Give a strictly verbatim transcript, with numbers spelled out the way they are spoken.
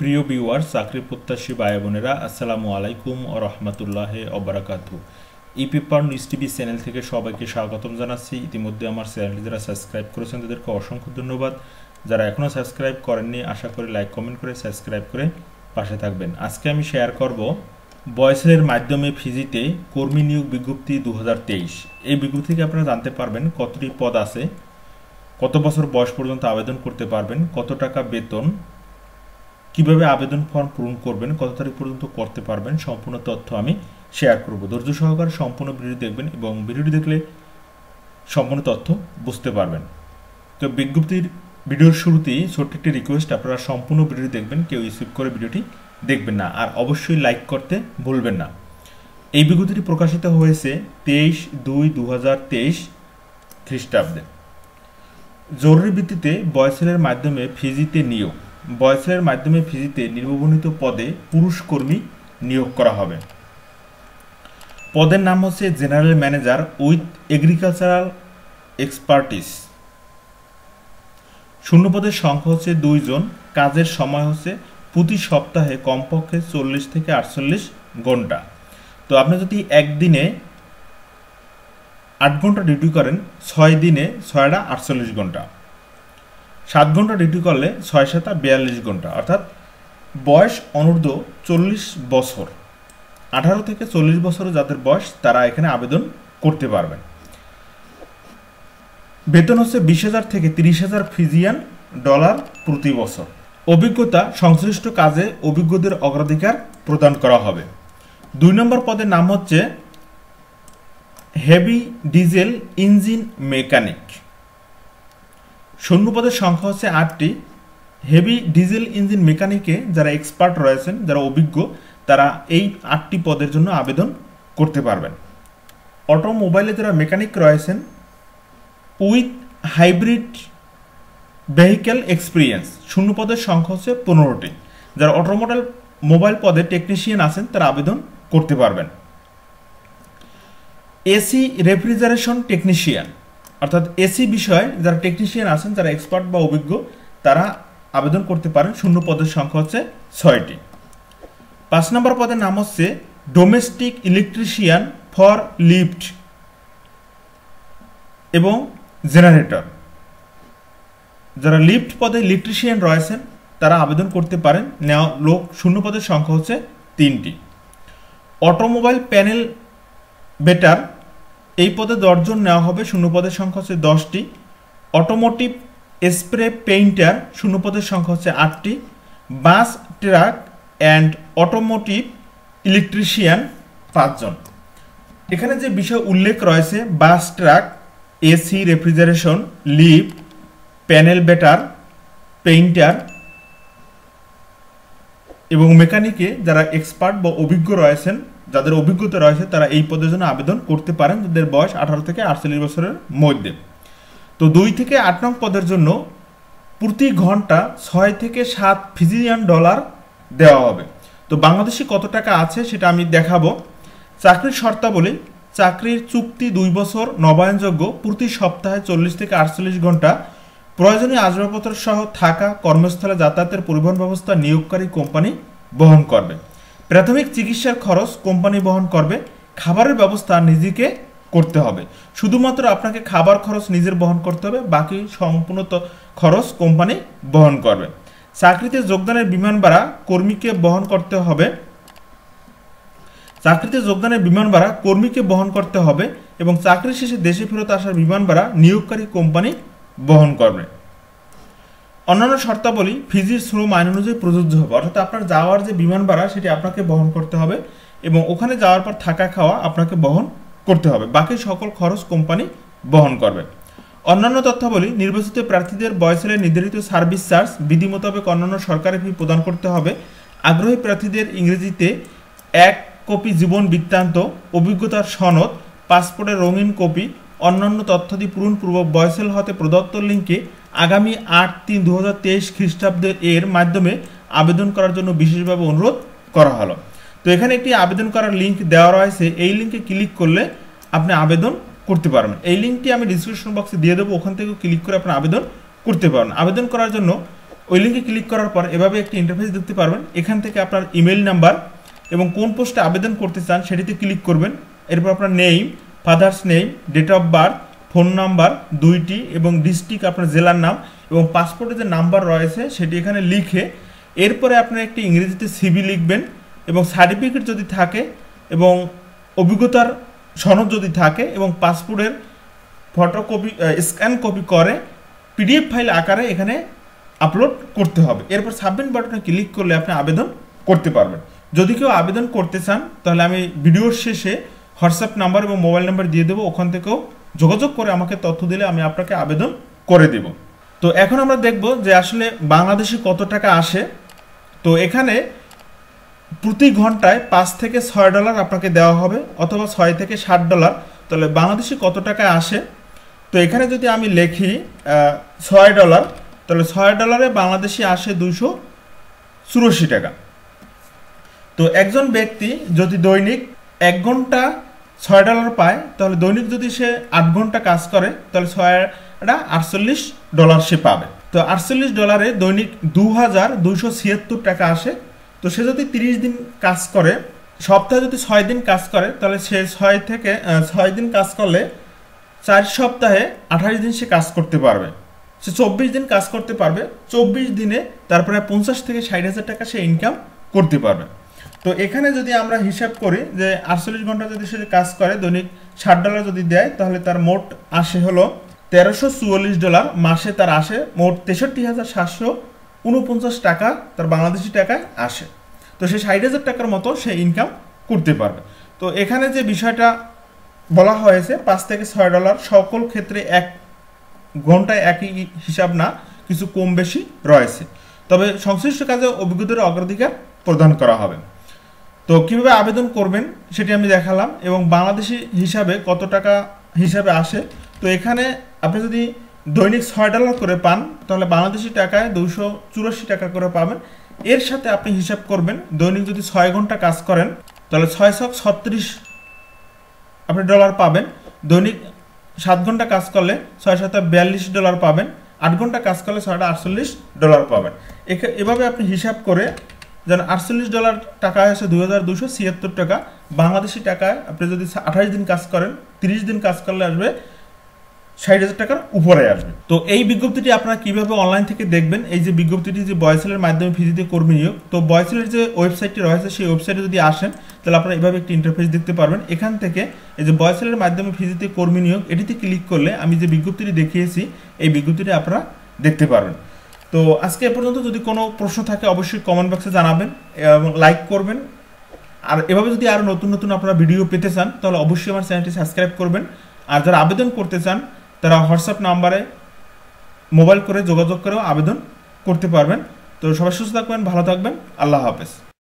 প্রিয় ভিউয়ার্স, চাকরি প্রত্যাশী ভাই বোনেরা, আসসালামু আলাইকুম ওয়া রাহমাতুল্লাহি ওয়া বারাকাতুহু। ইপিপার নিউজ টিভি চ্যানেল থেকে সবাইকে স্বাগতম জানাচ্ছি। ইতিমধ্যে আমার চ্যানেলটি যারা সাবস্ক্রাইব করেছেন তাদেরকে অসংখ্য ধন্যবাদ। যারা এখনো সাবস্ক্রাইব করেননি আশা করি লাইক কমেন্ট করে সাবস্ক্রাইব করে পাশে থাকবেন। আজকে আমি শেয়ার করব বয়েসএল এর মাধ্যমে ফিজিতে কর্মী নিয়োগ বিজ্ঞপ্তি দুই হাজার তেইশ। এই বিজ্ঞপ্তি থেকে আপনারা জানতে পারবেন কতটি পদ আছে, কত বছর বয়স পর্যন্ত আবেদন করতে পারবেন, কত টাকা বেতন, কিভাবে আবেদন ফর্ম পূরণ করবেন, কত তারিখ পর্যন্ত করতে পারবেন, সম্পূর্ণ তথ্য আমি শেয়ার করব। ধৈর্য সহকারে সম্পূর্ণ ভিডিও দেখবেন এবং ভিডিওটি দেখলে সম্পূর্ণ তথ্য বুঝতে পারবেন। তো বিজ্ঞপ্তির ভিডিওর শুরুতেই ছোট্ট একটি রিকোয়েস্ট, আপনারা সম্পূর্ণ ভিডিও দেখবেন, কেউ স্কিপ করে ভিডিওটি দেখবেন না, আর অবশ্যই লাইক করতে ভুলবেন না। এই বিজ্ঞপ্তিটি প্রকাশিত হয়েছে তেইশ দুই দু হাজার তেইশ খ্রিস্টাব্দে। জরুরি ভিত্তিতে বয়েসএলের মাধ্যমে ফিজিতে নিয়োগ। বয়েসএলের মাধ্যমে ফিজিতে নির্ববনিত পদে পুরুষ কর্মী নিয়োগ করা হবে। পদের নাম হচ্ছে general manager with agricultural expertise. শূন্যপদের সংখ্যা হচ্ছে দুইজন। কাজের সময় হচ্ছে প্রতি সপ্তাহে কমপক্ষে চল্লিশ থেকে আটচল্লিশ ঘন্টা। তো আপনি যদি একদিনে আট ঘন্টা ডিউটি করেন, ছয় দিনে ছয়টা আটচল্লিশ ঘন্টা, সাত ঘন্টা ডিউটি করলে ছয় সাতা বিয়াল্লিশ ঘন্টা, অর্থাৎ বয়স অনূর্ধ্ব চল্লিশ বছর, আঠারো থেকে চল্লিশ বছরও যাদের বয়স তারা এখানে আবেদন করতে পারবেন। বেতন হচ্ছে বিশ হাজার থেকে তিরিশ হাজার ফিজিয়ান ডলার প্রতি বছর। অভিজ্ঞতা সংশ্লিষ্ট কাজে অভিজ্ঞদের অগ্রাধিকার প্রদান করা হবে। দুই নম্বর পদের নাম হচ্ছে হেভি ডিজেল ইঞ্জিন মেকানিক। শূন্যপদের সংখ্যা হচ্ছে আটটি। হেভি ডিজেল ইঞ্জিন মেকানিকে যারা এক্সপার্ট রয়েছেন, যারা অভিজ্ঞ, তারা এই আটটি পদের জন্য আবেদন করতে পারবেন। অটোমোবাইলে যারা মেকানিক রয়েছেন উইথ হাইব্রিড ভেহিক্যাল এক্সপিরিয়েন্স, শূন্যপদের সংখ্যা হচ্ছে পনেরোটি। যারা অটোমোবাইল মোবাইল পদে টেকনিশিয়ান আছেন তারা আবেদন করতে পারবেন। এসি রেফ্রিজারেশন টেকনিশিয়ান, অর্থাৎ এসি বিষয়ে যারা টেকনিশিয়ান আছেন, যারা এক্সপার্ট বা অভিজ্ঞ, তারা আবেদন করতে পারেন। শূন্য পদের সংখ্যা হচ্ছে ছয়টি। পাঁচ নম্বর পদের নাম হচ্ছে ডোমেস্টিক ইলেকট্রিশিয়ান ফর লিফট এবং জেনারেটর। যারা লিফট পদে ইলেকট্রিশিয়ান রয়েছেন তারা আবেদন করতে পারেন। নেওয়া লোক শূন্য পদের সংখ্যা হচ্ছে তিনটি। অটোমোবাইল প্যানেল বেটার, এই পদে দশজন নেওয়া হবে। শূন্যপদের সংখ্যা হচ্ছে দশটি। অটোমোটিভ স্প্রে পেইন্টার, শূন্যপদের সংখ্যা হচ্ছে আটটি। Bus truck and automotive electrician পাঁচজন। এখানে যে বিষয় উল্লেখ রয়েছে bus truck, AC refrigeration, lift, panel beater, painter এবং মেকানিকে যারা এক্সপার্ট বা অভিজ্ঞ রয়েছেন, যাদের অভিজ্ঞতা রয়েছে, তারা এই পদের জন্য আবেদন করতে পারেন, যাদের বয়স আঠারো থেকে আটচল্লিশ বছরের মধ্যে। তো দুই থেকে আট নং পদের জন্য প্রতি ঘন্টা ছয় থেকে সাত ফিজিয়ান ডলার দেওয়া হবে। তো বাংলাদেশে কত টাকা আছে সেটা আমি দেখাবো। চাকরির শর্তাবলী: চাকরির চুক্তি দুই বছর, নবায়নযোগ্য, প্রতি সপ্তাহে চল্লিশ থেকে আটচল্লিশ ঘন্টা, প্রয়োজনীয় আসবাবপত্র সহ থাকা, কর্মস্থলে যাতায়াতের পরিবহন ব্যবস্থা নিয়োগকারী কোম্পানি বহন করবে, প্রাথমিক চিকিৎসার খরচ কোম্পানি বহন করবে, খাবারের ব্যবস্থা নিজেকে করতে হবে, শুধুমাত্র আপনাকে খাবার খরচ নিজের বহন করতে হবে, বাকি সম্পূর্ণ খরচ কোম্পানি বহন করবে। চাকরিতে যোগদানের বিমান ভাড়া কর্মীকে বহন করতে হবে চাকরিতে যোগদানের বিমান ভাড়া কর্মীকে বহন করতে হবে এবং চাকরি শেষে দেশে ফেরত আসার বিমান ভাড়া নিয়োগকারী কোম্পানি বহন করবে। অন্যান্য শর্তাবলী ফিজির শ্রম আইন অনুযায়ী প্রযোজ্য হবে, অর্থাৎ আপনার যাওয়ার যে বিমান ভাড়া সেটি আপনাকে বহন করতে হবে এবং ওখানে যাওয়ার পর থাকা খাওয়া আপনাকে বহন করতে হবে, বাকি সকল খরচ কোম্পানি বহন করবে। অন্যান্য তথ্যাবলী: নির্বাচিত প্রার্থীদের বয়েসএলের নির্ধারিত সার্ভিস চার্জ বিধি মোতাবেক অন্যান্য সরকারি ফি প্রদান করতে হবে। আগ্রহী প্রার্থীদের ইংরেজিতে এক কপি জীবন বৃত্তান্ত, অভিজ্ঞতার সনদ, পাসপোর্টের রঙিন কপি, অন্যান্য তথ্যাদি পূরণপূর্বক বয়েসএল হতে প্রদত্ত লিঙ্কে আগামী আট তিন দু হাজার তেইশ খ্রিস্টাব্দে এর মাধ্যমে আবেদন করার জন্য বিশেষভাবে অনুরোধ করা হলো। তো এখানে একটি আবেদন করার লিঙ্ক দেওয়া রয়েছে, এই লিঙ্কে ক্লিক করলে আপনি আবেদন করতে পারবেন। এই লিঙ্কটি আমি ডিসক্রিপশন বক্সে দিয়ে দেবো, ওখান থেকে ক্লিক করে আপনি আবেদন করতে পারবেন। আবেদন করার জন্য ওই লিঙ্কে ক্লিক করার পর এভাবে একটি ইন্টারফেস দেখতে পারবেন। এখান থেকে আপনার ইমেল নাম্বার এবং কোন পোস্টে আবেদন করতে চান সেটিতে ক্লিক করবেন। এরপর আপনার name, father's name, date of birth, phone number দুইটি এবং ডিস্ট্রিক্ট আপনার জেলার নাম এবং পাসপোর্টে যে নাম্বার রয়েছে সেটি এখানে লিখে এরপরে আপনার একটি ইংরেজিতে সিভি লিখবেন এবং সার্টিফিকেট যদি থাকে এবং অভিজ্ঞতার সনদ যদি থাকে এবং পাসপোর্টের ফটোকপি স্ক্যান কপি করে পিডিএফ ফাইল আকারে এখানে আপলোড করতে হবে। এরপর সাবমিট বাটনে ক্লিক করলে আপনি আবেদন করতে পারবেন। যদি কেউ আবেদন করতে চান তাহলে আমি ভিডিওর শেষে হোয়াটসঅ্যাপ নাম্বার এবং মোবাইল নাম্বার দিয়ে দেবো, ওখান থেকেও যোগাযোগ করে আমাকে তথ্য দিলে আমি আপনাকে আবেদন করে দেব। তো এখন আমরা দেখব যে আসলে বাংলাদেশে কত টাকা আসে। তো এখানে প্রতি ঘন্টায় পাঁচ থেকে ছয় ডলার আপনাকে দেওয়া হবে অথবা ছয় থেকে ষাট ডলার। তাহলে বাংলাদেশে কত টাকা আসে? তো এখানে যদি আমি লেখি ছয় ডলার তাহলে ছয় ডলারে বাংলাদেশে আসে দুশো চুরাশি টাকা। তো একজন ব্যক্তি যদি দৈনিক এক ঘন্টা ছয় ডলার পায় তাহলে দৈনিক যদি সে আট ঘন্টা কাজ করে তাহলে ছয়টা আটচল্লিশ ডলার সে পাবে। তো আটচল্লিশ ডলারে দৈনিক দু হাজার দুইশো ছিয়াত্তর টাকা আসে। তো সে যদি তিরিশ দিন কাজ করে, সপ্তাহে যদি ছয় দিন কাজ করে তাহলে সে ছয় থেকে ছয় দিন কাজ করলে চার সপ্তাহে আঠাশ দিন সে কাজ করতে পারবে। সে চব্বিশ দিন কাজ করতে পারবে, চব্বিশ দিনে তারপরে পঞ্চাশ থেকে ষাট হাজার টাকা সে ইনকাম করতে পারবে। তো এখানে যদি আমরা হিসাব করি যে আটচল্লিশ ঘন্টা যদি সে কাজ করে দৈনিক ষাট ডলার যদি দেয় তাহলে তার মোট আসে হলো তেরোশো চুয়াল্লিশ ডলার মাসে। তার আসে মোট তেষট্টি হাজার সাতশো উনপঞ্চাশ টাকা তার বাংলাদেশি টাকায় আসে। তো সে ষাট হাজার টাকার মতো সে ইনকাম করতে পারবে। তো এখানে যে বিষয়টা বলা হয়েছে পাঁচ থেকে ছয় ডলার সকল ক্ষেত্রে এক ঘন্টায় একই হিসাব না, কিছু কম বেশি রয়েছে, তবে সংশ্লিষ্ট কাজে অভিজ্ঞতার অগ্রাধিকার প্রদান করা হবে। তো কীভাবে আবেদন করবেন সেটি আমি দেখালাম এবং বাংলাদেশি হিসাবে কত টাকা হিসাবে আসে। তো এখানে আপনি যদি দৈনিক ছয় ডলার করে পান তাহলে বাংলাদেশি টাকায় দুশো চুরাশি টাকা করে পাবেন। এর সাথে আপনি হিসাব করবেন দৈনিক যদি ছয় ঘন্টা কাজ করেন তাহলে ছয় শক ছত্রিশ আপনি ডলার পাবেন। দৈনিক সাত ঘন্টা কাজ করলে ছয় শত বিয়াল্লিশ ডলার পাবেন, আট ঘন্টা কাজ করলে ছয়টা আটচল্লিশ ডলার পাবেন। এভাবে আপনি হিসাব করে যেন আটচল্লিশ ডলার টাকা আসে দুই হাজার দুশো ছিয়াত্তর টাকা বাংলাদেশি টাকায়। আপনি যদি আঠাশ দিন কাজ করেন, তিরিশ দিন কাজ করলে আসবে ষাট হাজার টাকার উপরে আসবে। তো এই বিজ্ঞপ্তিটি আপনারা কীভাবে অনলাইন থেকে দেখবেন? এই যে বিজ্ঞপ্তিটি যে বয়েসেলের মাধ্যমে ফিজিতে কর্মী নিয়োগ, তো বয়েসেলের যে ওয়েবসাইটটি রয়েছে সেই ওয়েবসাইটে যদি আসেন তাহলে আপনারা এভাবে একটি ইন্টারফেস দেখতে পারবেন। এখান থেকে এই যে বয়েসেলের মাধ্যমে ফিজিতে কর্মী নিয়োগ এটিতে ক্লিক করলে আমি যে বিজ্ঞপ্তিটি দেখিয়েছি এই বিজ্ঞপ্তিটি আপনারা দেখতে পারবেন। তো আজকে এ পর্যন্ত যদি কোনো প্রশ্ন থাকে অবশ্যই কমেন্ট বক্সে জানাবেন এবং লাইক করবেন। আর এভাবে যদি আরও নতুন নতুন আপনারা ভিডিও পেতে চান তাহলে অবশ্যই আমার চ্যানেলটি সাবস্ক্রাইব করবেন। আর যারা আবেদন করতে চান তারা হোয়াটসঅ্যাপ নাম্বারে মোবাইল করে যোগাযোগ করেও আবেদন করতে পারবেন। তো সবাই সুস্থ থাকবেন, ভালো থাকবেন, আল্লাহ হাফেজ।